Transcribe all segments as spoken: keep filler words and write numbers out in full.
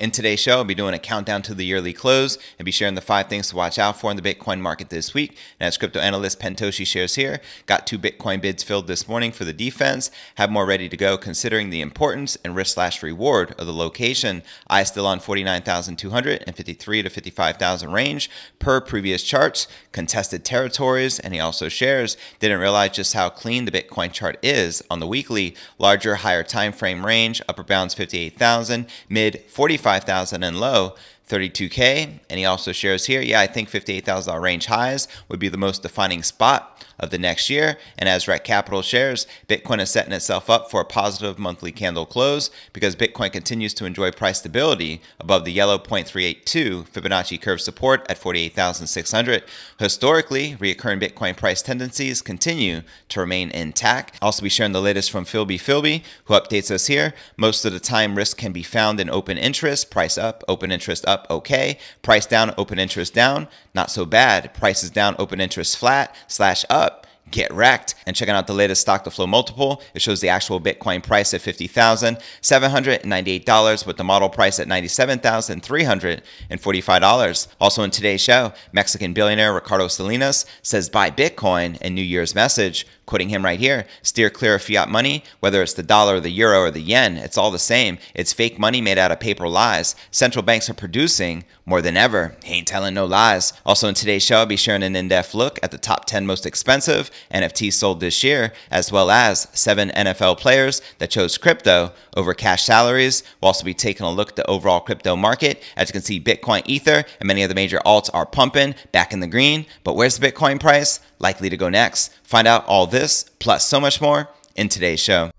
In today's show, I'll be doing a countdown to the yearly close and be sharing the five things to watch out for in the Bitcoin market this week. And as crypto analyst Pentoshi shares here, got two Bitcoin bids filled this morning for the defense, have more ready to go considering the importance and risk slash reward of the location. I still on forty-nine thousand two hundred and fifty-three to fifty-five thousand range per previous charts, contested territories, and he also shares, didn't realize just how clean the Bitcoin chart is on the weekly, larger, higher time frame range, upper bounds fifty-eight thousand, mid forty-five thousand and low thirty-two K. And he also shares here, yeah, I think fifty-eight thousand dollar range highs would be the most defining spot of the next year. And as R E C Capital shares, Bitcoin is setting itself up for a positive monthly candle close because Bitcoin continues to enjoy price stability above the yellow zero point three eight two Fibonacci curve support at forty-eight thousand six hundred. Historically, reoccurring Bitcoin price tendencies continue to remain intact. I'll also be sharing the latest from Philby Philby, who updates us here. Most of the time, risk can be found in open interest, price up, open interest up, okay. Price down, open interest down, not so bad. Prices down, open interest flat, slash up, get wrecked. And checking out the latest stock to flow multiple, it shows the actual Bitcoin price at fifty thousand seven hundred ninety-eight dollars with the model price at ninety-seven thousand three hundred forty-five dollars. Also in today's show, Mexican billionaire Ricardo Salinas says buy Bitcoin in New Year's message. Quoting him right here, steer clear of fiat money, whether it's the dollar, the euro, or the yen, it's all the same. It's fake money made out of paper lies. Central banks are producing more than ever. He ain't telling no lies. Also in today's show, I'll be sharing an in-depth look at the top ten most expensive N F Ts sold this year, as well as seven N F L players that chose crypto over cash salaries. We'll also be taking a look at the overall crypto market. As you can see, Bitcoin, Ether, and many of the major alts are pumping back in the green. But where's the Bitcoin price likely to go next? Find out all this plus so much more in today's show.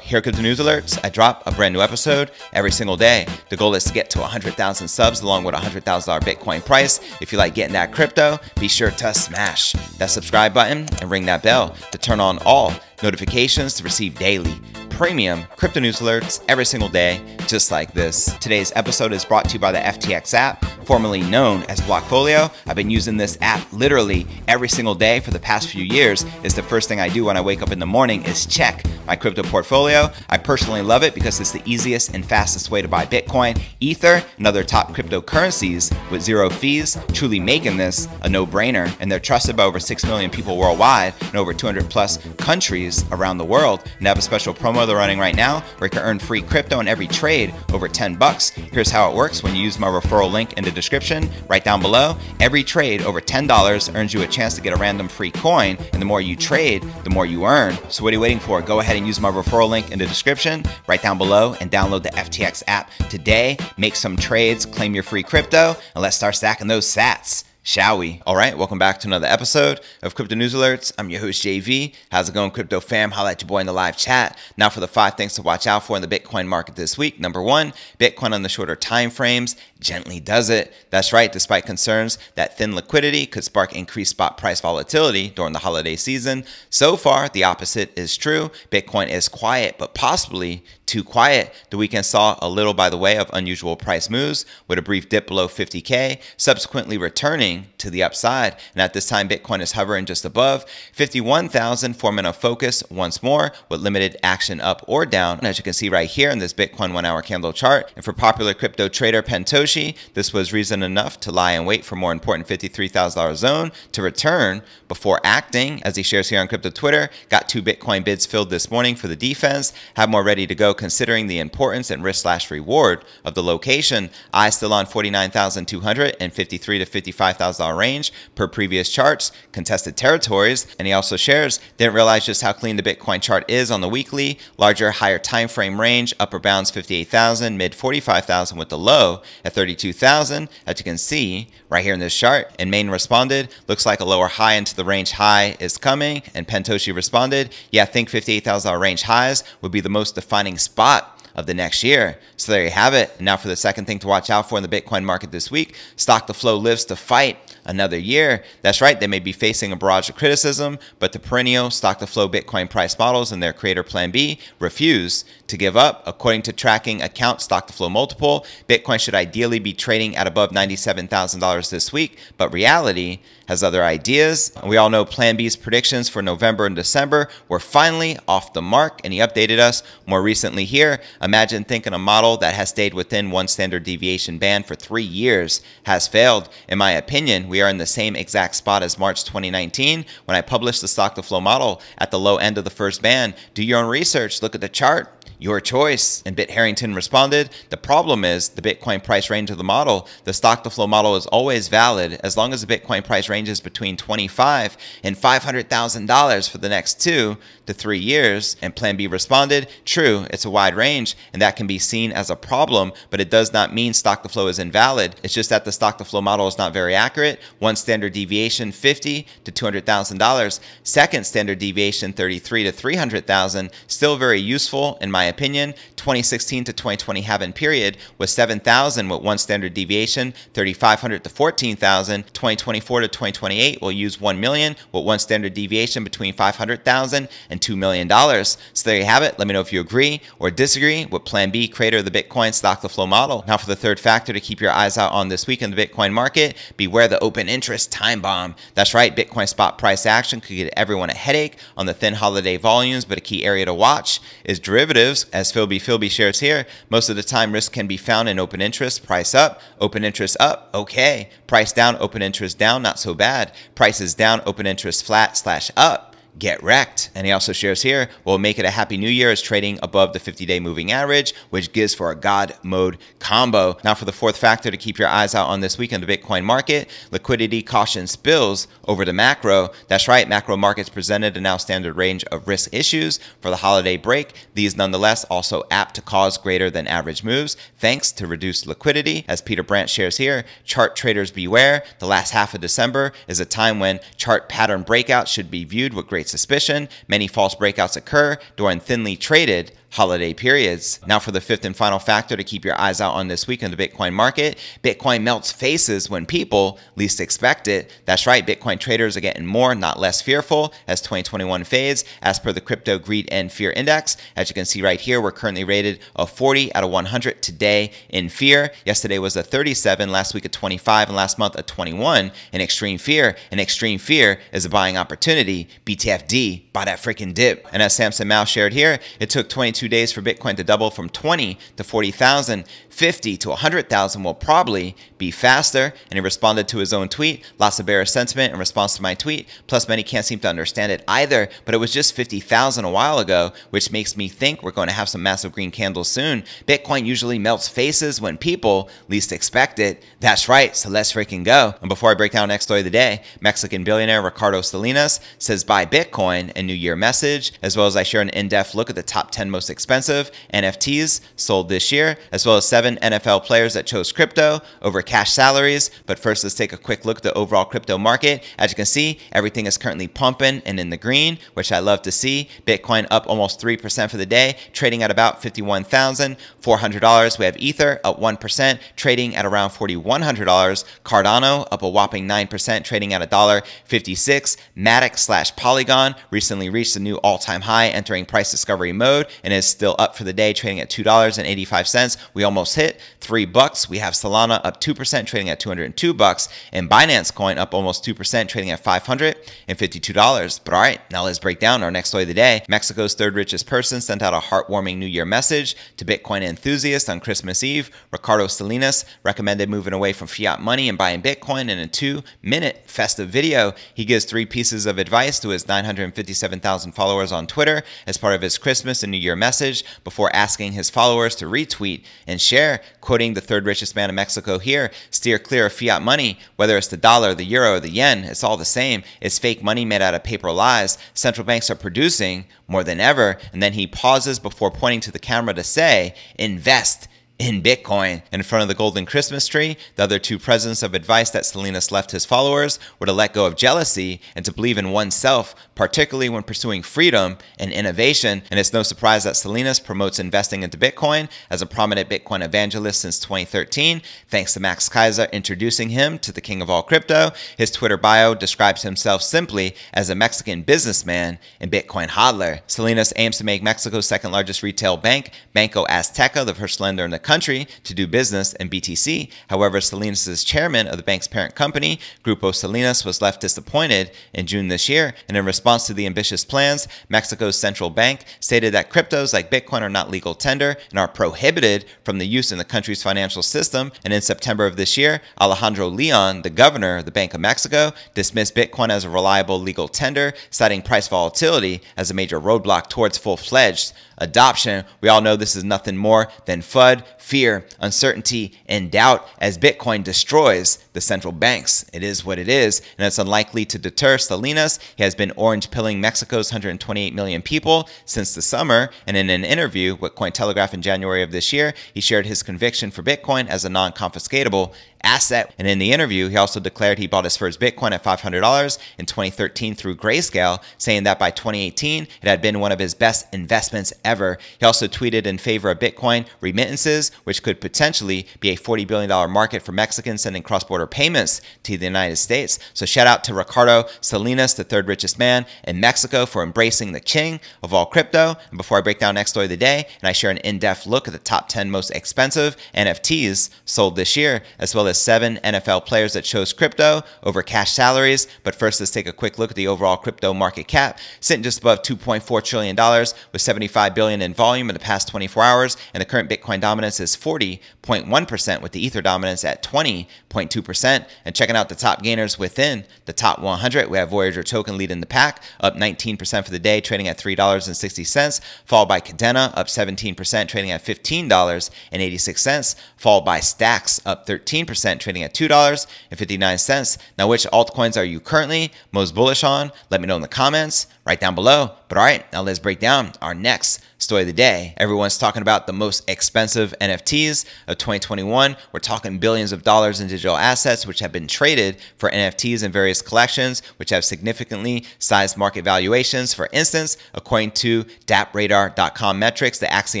Here at Crypto News Alerts, I drop a brand new episode every single day. The goal is to get to one hundred thousand subs along with a one hundred thousand dollar Bitcoin price. If you like getting that crypto, be sure to smash that subscribe button and ring that bell to turn on all notifications to receive daily premium crypto news alerts every single day, just like this. Today's episode is brought to you by the F T X app, formerly known as Blockfolio. I've been using this app literally every single day for the past few years. It's the first thing I do when I wake up in the morning is check my crypto portfolio. I personally love it because it's the easiest and fastest way to buy Bitcoin, Ether, and other top cryptocurrencies with zero fees, truly making this a no-brainer. And they're trusted by over six million people worldwide and over two hundred plus countries around the world. And I have a special promo they're running right now where you can earn free crypto in every trade over ten bucks. Here's how it works when you use my referral link in the description right down below. Every trade over ten dollars earns you a chance to get a random free coin, and the more you trade, the more you earn. So what are you waiting for? Go ahead and use my referral link in the description right down below and download the F T X app today. Make some trades, claim your free crypto, and let's start stacking those sats, shall we? All right, welcome back to another episode of Crypto News Alerts. I'm your host, J V. How's it going, crypto fam? Holla at your boy in the live chat. Now for the five things to watch out for in the Bitcoin market this week. Number one, Bitcoin on the shorter time frames gently does it. That's right, despite concerns that thin liquidity could spark increased spot price volatility during the holiday season. So far, the opposite is true. Bitcoin is quiet, but possibly too quiet. The weekend saw a little by the way of unusual price moves with a brief dip below fifty K, subsequently returning to the upside. And at this time, Bitcoin is hovering just above fifty-one thousand, forming a focus once more with limited action up or down. And as you can see right here in this Bitcoin one hour candle chart, and for popular crypto trader Pentoshi, this was reason enough to lie in wait for more important fifty-three thousand dollar zone to return before acting. As he shares here on crypto Twitter, got two Bitcoin bids filled this morning for the defense, have more ready to go considering the importance and risk slash reward of the location. I still on forty-nine thousand two hundred and fifty-three to fifty-five thousand dollar range per previous charts, contested territories. And he also shares, didn't realize just how clean the Bitcoin chart is on the weekly, larger, higher time frame range, upper bounds fifty-eight thousand, mid forty-five thousand with the low at thirty-two thousand, as you can see right here in this chart. And Main responded, looks like a lower high into the range high is coming. And Pentoshi responded, yeah, I think fifty-eight thousand dollar range highs would be the most defining spot spot of the next year. So there you have it. And now for the second thing to watch out for in the Bitcoin market this week, stock to flow lives to fight another year. That's right, they may be facing a barrage of criticism, but the perennial stock to flow Bitcoin price models and their creator Plan B refuse to give up. According to tracking account stock to flow multiple, Bitcoin should ideally be trading at above ninety-seven thousand dollars this week, but reality has other ideas. We all know Plan B's predictions for November and December were finally off the mark, and he updated us more recently here. Imagine thinking a model that has stayed within one standard deviation band for three years has failed. In my opinion, we are in the same exact spot as March twenty nineteen when I published the stock-to-flow model at the low end of the first band. Do your own research, look at the chart. Your choice. And BitHarrington responded, the problem is the Bitcoin price range of the model. The stock-to-flow model is always valid as long as the Bitcoin price range is between twenty-five thousand dollars and five hundred thousand dollars for the next two to three years. And Plan B responded, true, it's a wide range, and that can be seen as a problem, but it does not mean stock-to-flow is invalid. It's just that the stock-to-flow model is not very accurate. One standard deviation, fifty thousand dollars to two hundred thousand dollars. Second standard deviation, thirty-three thousand dollars to three hundred thousand dollars. Still very useful, in my opinion. opinion, twenty sixteen to twenty twenty halving period was seven thousand with one standard deviation, thirty-five hundred to fourteen thousand. twenty twenty-four to twenty twenty-eight will use one million with one standard deviation between five hundred thousand and two million dollars. So there you have it. Let me know if you agree or disagree with Plan B, creator of the Bitcoin stock-to-flow model. Now for the third factor to keep your eyes out on this week in the Bitcoin market, beware the open interest time bomb. That's right. Bitcoin spot price action could get everyone a headache on the thin holiday volumes, but a key area to watch is derivatives. As Philby Philby shares here, most of the time risk can be found in open interest, price up, open interest up, okay. Price down, open interest down, not so bad. Prices down, open interest flat slash up. Get wrecked. And he also shares here, we'll make it a happy new year as trading above the fifty-day moving average, which gives for a God mode combo. Now for the fourth factor to keep your eyes out on this week in the Bitcoin market, liquidity caution spills over to macro. That's right. Macro markets presented a now standard range of risk issues for the holiday break. These nonetheless also apt to cause greater than average moves thanks to reduced liquidity. As Peter Brandt shares here, chart traders beware. The last half of December is a time when chart pattern breakouts should be viewed with great suspicion. Many false breakouts occur during thinly traded holiday periods. Now for the fifth and final factor to keep your eyes out on this week in the Bitcoin market, Bitcoin melts faces when people least expect it. That's right. Bitcoin traders are getting more, not less fearful as twenty twenty-one fades as per the Crypto Greed and Fear Index. As you can see right here, we're currently rated a forty out of one hundred today in fear. Yesterday was a thirty-seven, last week a twenty-five, and last month a twenty-one in extreme fear. And extreme fear is a buying opportunity. B T F D, buy that freaking dip. And as Samson Mao shared here, it took twenty-two Two days for Bitcoin to double from twenty to forty thousand. fifty to one hundred thousand will probably be faster. And he responded to his own tweet. Lots of bearish sentiment in response to my tweet. Plus, many can't seem to understand it either. But it was just fifty thousand a while ago, which makes me think we're going to have some massive green candles soon. Bitcoin usually melts faces when people least expect it. That's right. So let's freaking go. And before I break down next story of the day, Mexican billionaire Ricardo Salinas says buy Bitcoin, a New Year message, as well as I share an in-depth look at the top ten most expensive N F Ts sold this year, as well as seven N F L players that chose crypto over cash salaries. But first, let's take a quick look at the overall crypto market. As you can see, everything is currently pumping and in the green, which I love to see. Bitcoin up almost three percent for the day, trading at about fifty-one thousand four hundred dollars. We have Ether up one percent, trading at around forty-one hundred dollars. Cardano up a whopping nine percent, trading at one dollar fifty-six. Matic slash Polygon recently reached a new all-time high, entering price discovery mode, and is still up for the day, trading at two dollars and eighty-five cents. We almost hit three bucks. We have Solana up two percent, trading at two hundred two bucks, and Binance Coin up almost two percent, trading at five hundred fifty-two dollars. But all right, now let's break down our next story of the day. Mexico's third richest person sent out a heartwarming New Year message to Bitcoin enthusiasts on Christmas Eve. Ricardo Salinas recommended moving away from fiat money and buying Bitcoin in a two-minute festive video. He gives three pieces of advice to his nine hundred fifty-seven thousand followers on Twitter as part of his Christmas and New Year message. Message before asking his followers to retweet and share. Quoting the third richest man in Mexico here, steer clear of fiat money, whether it's the dollar, the euro, or the yen, it's all the same. It's fake money made out of paper lies. Central banks are producing more than ever. And then he pauses before pointing to the camera to say, invest in Bitcoin. And in front of the golden Christmas tree, the other two presents of advice that Salinas left his followers were to let go of jealousy and to believe in oneself, particularly when pursuing freedom and innovation. And it's no surprise that Salinas promotes investing into Bitcoin as a prominent Bitcoin evangelist since twenty thirteen, thanks to Max Kaiser introducing him to the king of all crypto. His Twitter bio describes himself simply as a Mexican businessman and Bitcoin hodler. Salinas aims to make Mexico's second largest retail bank, Banco Azteca, the first lender in the country, country to do business in B T C. However, Salinas is chairman of the bank's parent company, Grupo Salinas, was left disappointed in June this year, and in response to the ambitious plans, Mexico's central bank stated that cryptos like Bitcoin are not legal tender and are prohibited from the use in the country's financial system. And in September of this year, Alejandro Leon, the governor of the Bank of Mexico, dismissed Bitcoin as a reliable legal tender, citing price volatility as a major roadblock towards full-fledged adoption. We all know this is nothing more than FUD, fear, uncertainty, and doubt as Bitcoin destroys the central banks. It is what it is, and it's unlikely to deter Salinas. He has been orange-pilling Mexico's one hundred twenty-eight million people since the summer, and in an interview with Cointelegraph in January of this year, he shared his conviction for Bitcoin as a non-confiscatable asset. And in the interview, he also declared he bought his first Bitcoin at five hundred dollars in twenty thirteen through Grayscale, saying that by twenty eighteen, it had been one of his best investments ever. He also tweeted in favor of Bitcoin remittances, which could potentially be a forty billion dollar market for Mexicans sending cross-border payments to the United States. So shout out to Ricardo Salinas, the third richest man in Mexico, for embracing the king of all crypto. And before I break down next story of the day, and I share an in-depth look at the top ten most expensive N F Ts sold this year, as well as seven N F L players that chose crypto over cash salaries. But first, let's take a quick look at the overall crypto market cap, sitting just above two point four trillion dollars with seventy-five billion dollars in volume in the past twenty-four hours. And the current Bitcoin dominance is forty point one percent with the Ether dominance at twenty point two percent. And checking out the top gainers within the top one hundred, we have Voyager token leading the pack, up nineteen percent for the day, trading at three dollars and sixty cents, followed by Cadena, up seventeen percent, trading at fifteen dollars and eighty-six cents, followed by Stacks, up thirteen percent, trading at two dollars and fifty-nine cents. Now, which altcoins are you currently most bullish on? Let me know in the comments right down below. But all right, now let's break down our next story of the day. Everyone's talking about the most expensive N F Ts of twenty twenty-one. We're talking billions of dollars in digital assets, which have been traded for N F Ts in various collections, which have significantly sized market valuations. For instance, according to DappRadar dot com metrics, the Axie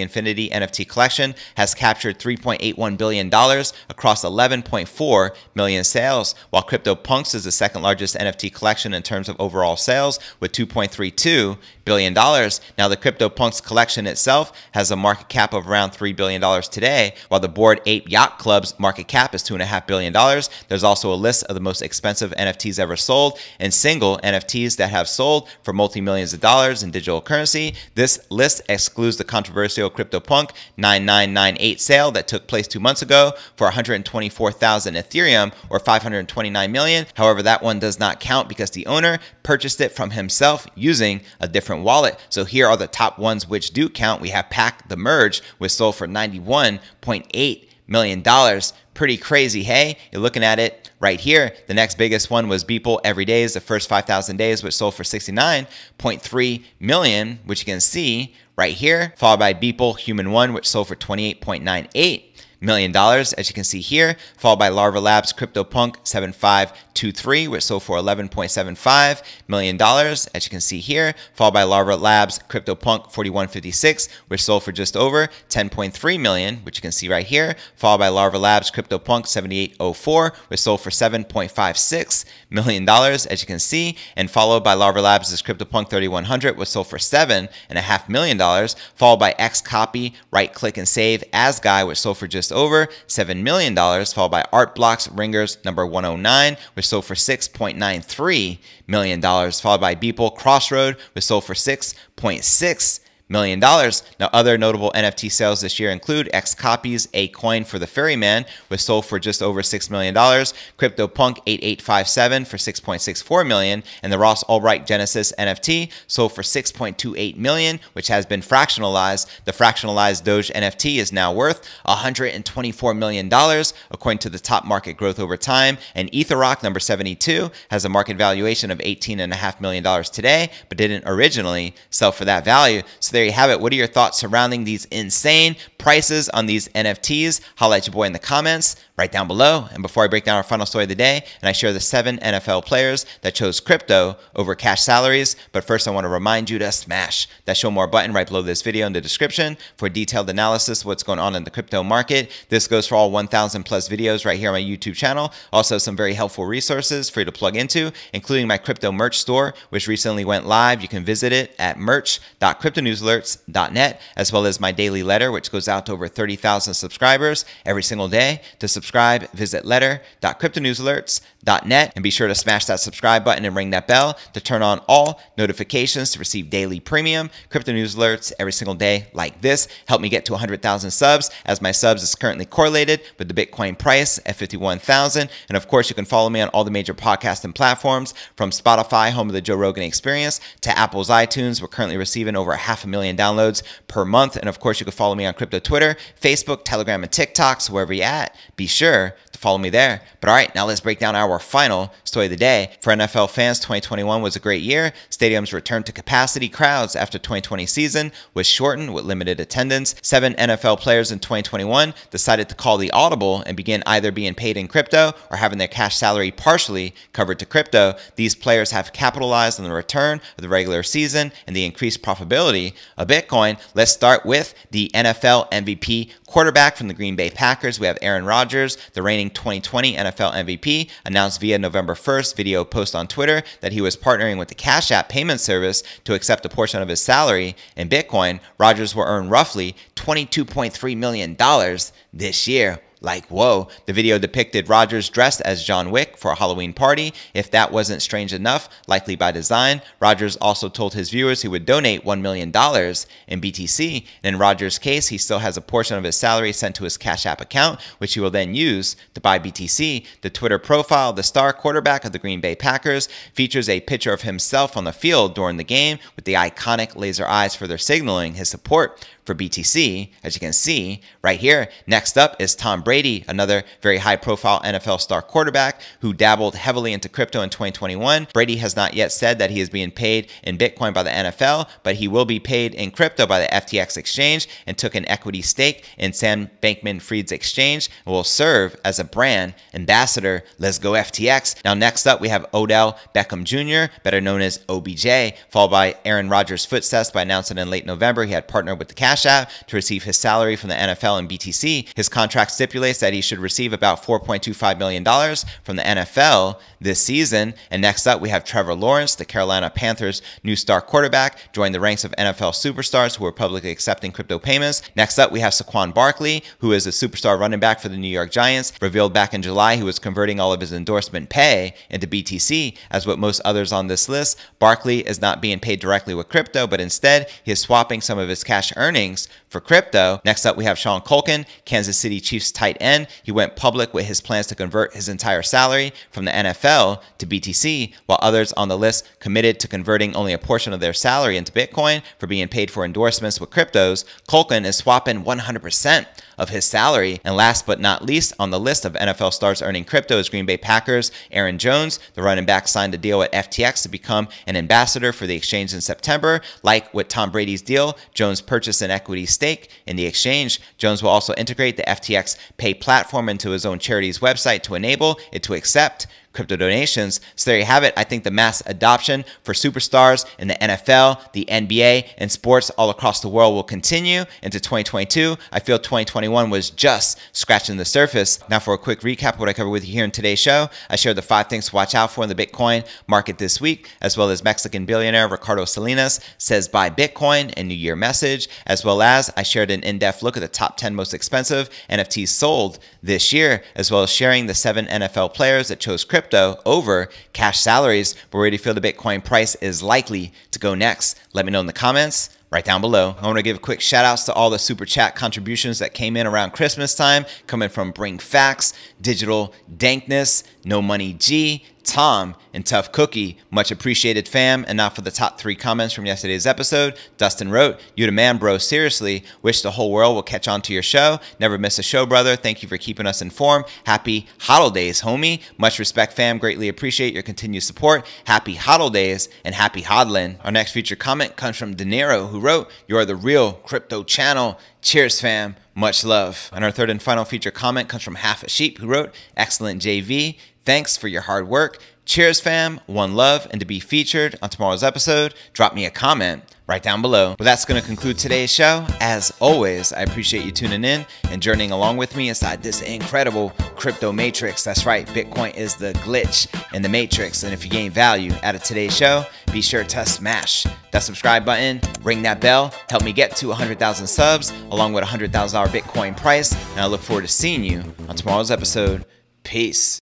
Infinity N F T collection has captured three point eight one billion dollars across eleven point four million sales, while CryptoPunks is the second largest N F T collection in terms of overall sales with two point three two billion dollars. Now, the CryptoPunks collection itself has a market cap of around three billion dollars today, while the Bored Ape Yacht Club's market cap is two point five billion dollars. There's also a list of the most expensive N F Ts ever sold and single N F Ts that have sold for multi-millions of dollars in digital currency. This list excludes the controversial CryptoPunk nine nine nine eight sale that took place two months ago for one hundred twenty-four thousand Ethereum or five hundred twenty-nine million. However, that one does not count because the owner purchased it from himself using a different wallet. So here are the top ones which do count. We have Pack the Merge, which sold for ninety-one point eight million dollars. Pretty crazy, hey? You're looking at it right here. The next biggest one was Beeple Every Days, the first five thousand days, which sold for sixty-nine point three million, which you can see right here, followed by Beeple Human One, which sold for twenty-eight point nine eight million dollars, as you can see here, followed by Larva Labs CryptoPunk seven five two three, which sold for eleven point seven five million dollars, as you can see here, followed by Larva Labs CryptoPunk forty-one fifty-six, which sold for just over ten point three million, which you can see right here, followed by Larva Labs CryptoPunk seventy-eight oh four, which sold for seven point five six million dollars, as you can see, and followed by Larva Labs CryptoPunk thirty-one hundred, which sold for seven and a half million dollars, followed by X Copy Right Click and Save As Guy, which sold for just over seven million dollars, followed by Art Blocks Ringers number one oh nine, which sold for six point nine three million dollars, followed by Beeple Crossroad, which sold for six point six million dollars. Now, other notable N F T sales this year include X Copies A Coin for the Ferryman, which sold for just over six million dollars, CryptoPunk eighty-eight fifty-seven for six point six four million dollars, and the Ross Ulbricht Genesis N F T sold for six point two eight million dollars, which has been fractionalized. The fractionalized Doge N F T is now worth one hundred twenty-four million dollars, according to the top market growth over time, and Etherrock number seventy-two has a market valuation of eighteen point five million dollars today, but didn't originally sell for that value. So there you have it. What are your thoughts surrounding these insane prices on these N F Ts? Holla at your boy in the comments right down below. And before I break down our final story of the day, and I share the seven N F L players that chose crypto over cash salaries. But first, I want to remind you to smash that show more button right below this video in the description for detailed analysis of what's going on in the crypto market. This goes for all one thousand plus videos right here on my YouTube channel. Also, some very helpful resources for you to plug into, including my crypto merch store, which recently went live. You can visit it at merch dot crypto news alerts dot net, as well as my daily letter, which goes out out to over thirty thousand subscribers every single day. To subscribe, visit letter dot crypto news alerts dot net and be sure to smash that subscribe button and ring that bell to turn on all notifications to receive daily premium crypto news alerts every single day like this. Help me get to one hundred thousand subs, as my subs is currently correlated with the Bitcoin price at fifty-one thousand. And of course, you can follow me on all the major podcasts and platforms, from Spotify, home of the Joe Rogan Experience, to Apple's iTunes. We're currently receiving over a half a million downloads per month. And of course, you can follow me on crypto Twitter, Facebook, Telegram, and TikTok. So wherever you're at, be sure to follow me there. But all right, now let's break down our final story of the day. For N F L fans, twenty twenty-one was a great year. Stadiums returned to capacity. Crowds after twenty twenty season was shortened with limited attendance. Seven N F L players in twenty twenty-one decided to call the audible and begin either being paid in crypto or having their cash salary partially covered to crypto. These players have capitalized on the return of the regular season and the increased profitability of Bitcoin. Let's start with the N F L M V P quarterback from the Green Bay Packers. We have Aaron Rodgers, the reigning twenty twenty N F L M V P, announced via November first video post on Twitter that he was partnering with the Cash App payment service to accept a portion of his salary in Bitcoin. Rodgers will earn roughly twenty-two point three million dollars this year. Like, whoa. The video depicted Rodgers dressed as John Wick for a Halloween party. If that wasn't strange enough, likely by design, Rodgers also told his viewers he would donate one million dollars in B T C. And in Rodgers' case, he still has a portion of his salary sent to his Cash App account, which he will then use to buy B T C. The Twitter profile, the star quarterback of the Green Bay Packers, features a picture of himself on the field during the game with the iconic laser eyes, further signaling his support for B T C, as you can see right here. Next up is Tom Brady, another very high-profile N F L star quarterback who dabbled heavily into crypto in twenty twenty-one. Brady has not yet said that he is being paid in Bitcoin by the N F L, but he will be paid in crypto by the F T X exchange, and took an equity stake in Sam Bankman-Fried's exchange and will serve as a brand ambassador. Let's go F T X. Now next up, we have Odell Beckham Junior, better known as O B J, followed by Aaron Rodgers' footsteps by announcing in late November he had partnered with the Cash Cash App to receive his salary from the N F L and B T C. His contract stipulates that he should receive about four point two five million dollars from the N F L this season. And next up, we have Trevor Lawrence, the Carolina Panthers' new star quarterback, joined the ranks of N F L superstars who are publicly accepting crypto payments. Next up, we have Saquon Barkley, who is a superstar running back for the New York Giants, revealed back in July he was converting all of his endorsement pay into B T C. As with most others on this list, Barkley is not being paid directly with crypto, but instead he is swapping some of his cash earnings for crypto. Next up, we have Sean Culkin, Kansas City Chiefs tight end. He went public with his plans to convert his entire salary from the N F L to B T C, while others on the list committed to converting only a portion of their salary into Bitcoin for being paid for endorsements with cryptos. Culkin is swapping one hundred percent of his salary. And last but not least on the list of N F L stars earning crypto is Green Bay Packers' Aaron Jones. The running back signed a deal at F T X to become an ambassador for the exchange in September. Like with Tom Brady's deal, Jones purchased an equity stake in the exchange. Jones will also integrate the F T X Pay platform into his own charity's website to enable it to accept crypto donations. So there you have it. I think the mass adoption for superstars in the N F L, the N B A, and sports all across the world will continue into twenty twenty-two. I feel twenty twenty-one was just scratching the surface. Now for a quick recap of what I covered with you here in today's show, I shared the five things to watch out for in the Bitcoin market this week, as well as Mexican billionaire Ricardo Salinas says buy Bitcoin and New Year message, as well as I shared an in-depth look at the top ten most expensive N F Ts sold this year, as well as sharing the seven N F L players that chose crypto over cash salaries. But where do you feel the Bitcoin price is likely to go next? Let me know in the comments right down below. I want to give a quick shout outs to all the super chat contributions that came in around Christmas time, coming from Bring Facts, Digital Dankness, No Money G, Tom, and Tough Cookie. Much appreciated, fam. And now for the top three comments from yesterday's episode. Dustin wrote, "You the man, bro. Seriously, wish the whole world will catch on to your show. Never miss a show, brother. Thank you for keeping us informed. Happy holidays, homie. Much respect, fam. Greatly appreciate your continued support. Happy holidays and happy hodlin." Our next featured comment comes from De Niro, who wrote, "You are the real crypto channel. Cheers, fam. Much love." And our third and final featured comment comes from Half a Sheep, who wrote, "Excellent J V. Thanks for your hard work. Cheers, fam. One love. And to be featured on tomorrow's episode, drop me a comment right down below. Well, that's going to conclude today's show. As always, I appreciate you tuning in and journeying along with me inside this incredible crypto matrix. That's right. Bitcoin is the glitch in the matrix. And if you gain value out of today's show, be sure to smash that subscribe button, ring that bell, help me get to one hundred thousand subs along with a one hundred thousand dollar Bitcoin price. And I look forward to seeing you on tomorrow's episode. Peace.